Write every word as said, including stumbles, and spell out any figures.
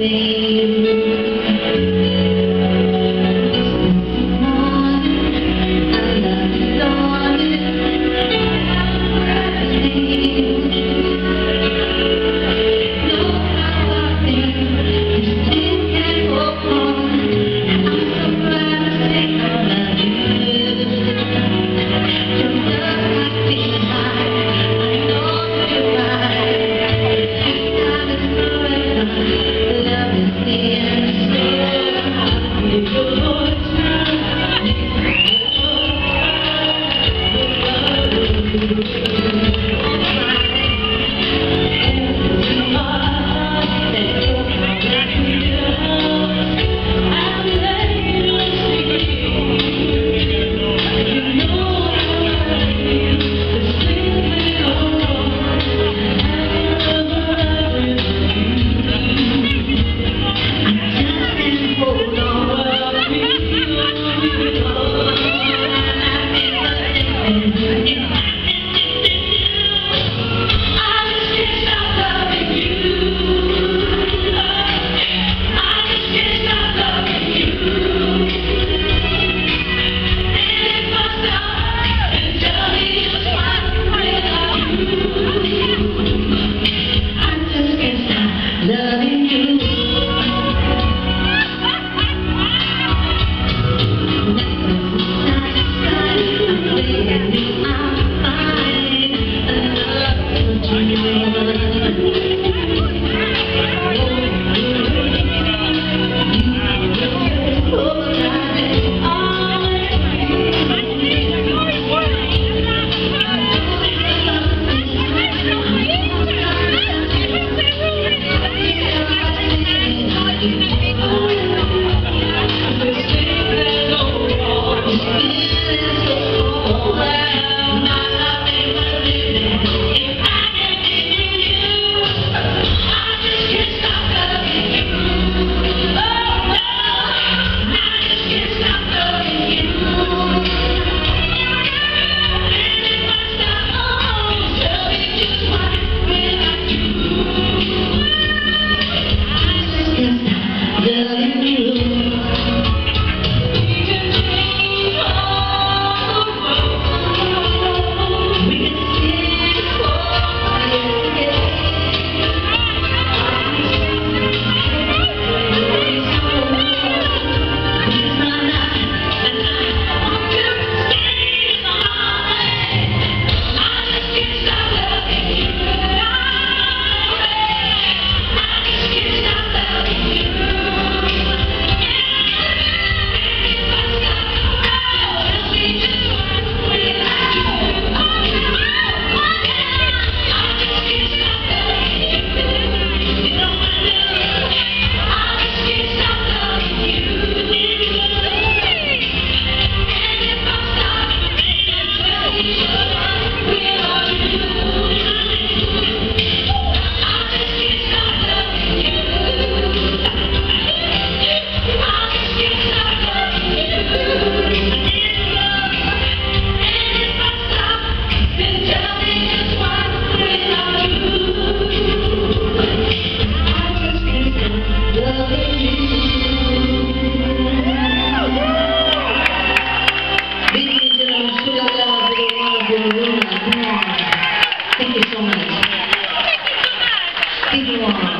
Thank you so much. Thank you so much.